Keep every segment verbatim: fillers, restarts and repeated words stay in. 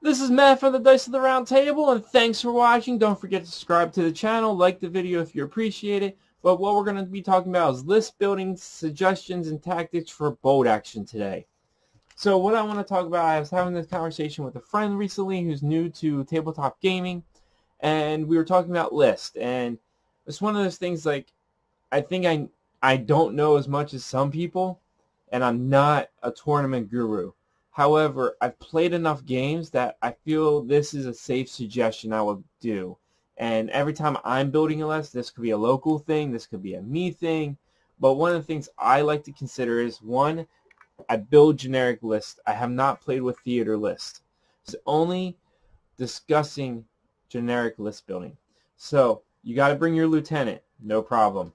This is Matt from the Dice of the Round Table, and thanks for watching. Don't forget to subscribe to the channel, like the video if you appreciate it. But what we're going to be talking about is list building suggestions and tactics for bolt action today. So what I want to talk about, I was having this conversation with a friend recently who's new to tabletop gaming, and we were talking about lists. And it's one of those things, like, I think I, I don't know as much as some people, and I'm not a tournament guru. However, I've played enough games that I feel this is a safe suggestion I would do. And every time I'm building a list, this could be a local thing, this could be a me thing, but one of the things I like to consider is, one, I build generic lists. I have not played with theater lists. It's only discussing generic list building. So you got to bring your lieutenant, no problem.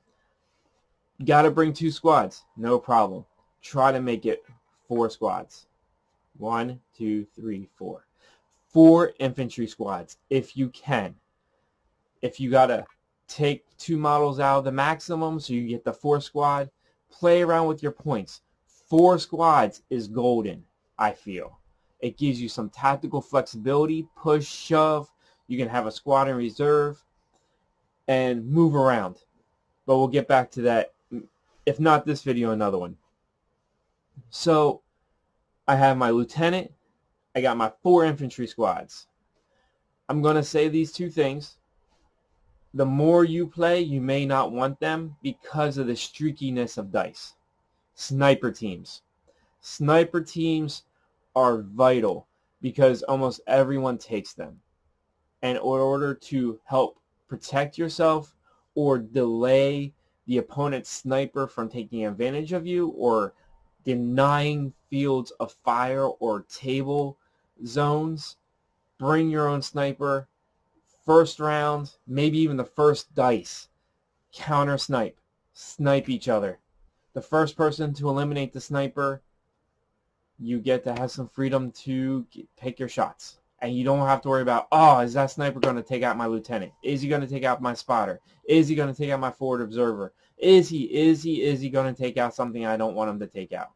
You got to bring two squads, no problem. Try to make it four squads. One, two, three, four. Four infantry squads, if you can. If you got to take two models out of the maximum so you get the four squad, play around with your points. Four squads is golden, I feel. It gives you some tactical flexibility, push, shove. You can have a squad in reserve and move around. But we'll get back to that. If not this video, another one. So I have my lieutenant. I got my four infantry squads. I'm going to say these two things. The more you play, you may not want them because of the streakiness of dice. Sniper teams. Sniper teams are vital because almost everyone takes them. And in order to help protect yourself or delay the opponent's sniper from taking advantage of you or denying fields of fire or table zones, bring your own sniper. First round, maybe even the first dice, counter snipe. Snipe each other. The first person to eliminate the sniper, you get to have some freedom to pick your shots. And you don't have to worry about, oh, is that sniper going to take out my lieutenant? Is he going to take out my spotter? Is he going to take out my forward observer? Is he, is he, is he going to take out something I don't want him to take out?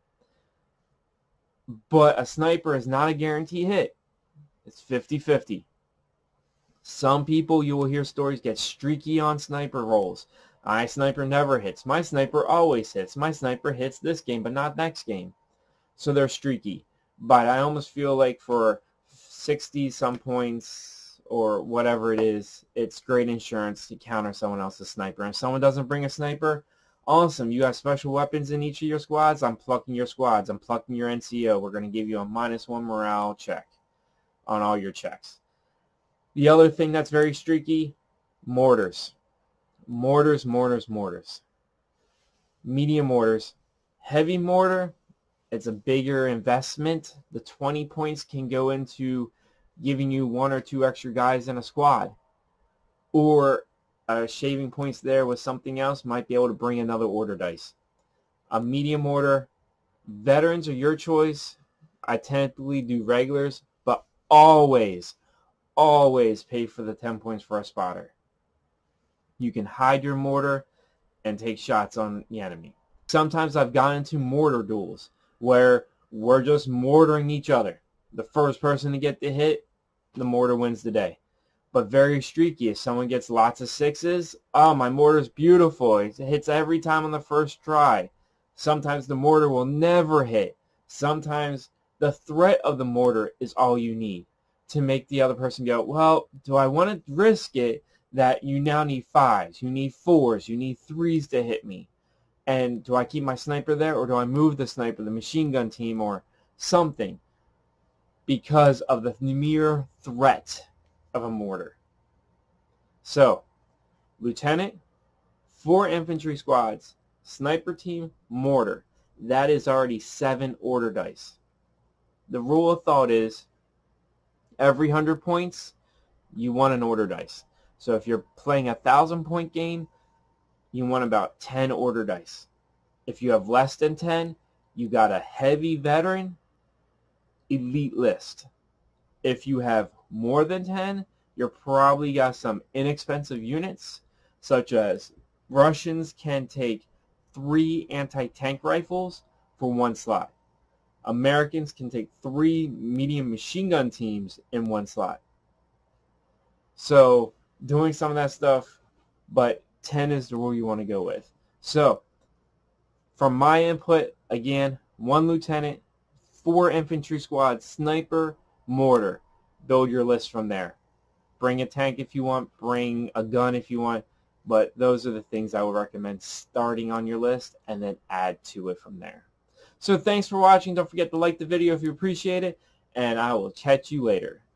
But a sniper is not a guarantee hit. It's fifty fifty. Some people, you will hear stories, get streaky on sniper rolls. My sniper never hits. My sniper always hits. My sniper hits this game, but not next game. So they're streaky. But I almost feel like for sixty some points or whatever it is, it's great insurance to counter someone else's sniper. And if someone doesn't bring a sniper, awesome. You have special weapons in each of your squads. I'm plucking your squads. I'm plucking your N C O. We're going to give you a minus one morale check on all your checks. The other thing that's very streaky, mortars. Mortars, mortars, mortars. Medium mortars. Heavy mortar, it's a bigger investment. The twenty points can go into giving you one or two extra guys in a squad. Or uh, shaving points there with something else might be able to bring another order dice. A medium order. Veterans are your choice. I typically do regulars, but always, always pay for the ten points for a spotter. You can hide your mortar and take shots on the enemy. Sometimes I've gotten into mortar duels where we're just mortaring each other. The first person to get the hit, the mortar wins the day. But very streaky. If someone gets lots of sixes, oh, my mortar's beautiful. It hits every time on the first try. Sometimes the mortar will never hit. Sometimes the threat of the mortar is all you need to make the other person go, well, do I want to risk it? That you now need fives, you need fours, you need threes to hit me. And do I keep my sniper there, or do I move the sniper, the machine gun team, or something? Because of the mere threat of a mortar. So, lieutenant, four infantry squads, sniper team, mortar. That is already seven order dice. The rule of thought is, every one hundred points, you want an order dice. So if you're playing a thousand point game, you want about ten order dice. If you have less than ten, you got a heavy veteran elite list. If you have more than ten, you're probably got some inexpensive units, such as Russians can take three anti-tank rifles for one slot. Americans can take three medium machine gun teams in one slot. So doing some of that stuff, but ten is the rule you want to go with. So from my input, again, one lieutenant, four infantry squads, sniper, mortar. Build your list from there. Bring a tank if you want, bring a gun if you want, but those are the things I would recommend starting on your list and then add to it from there. So thanks for watching. Don't forget to like the video if you appreciate it, and I will catch you later.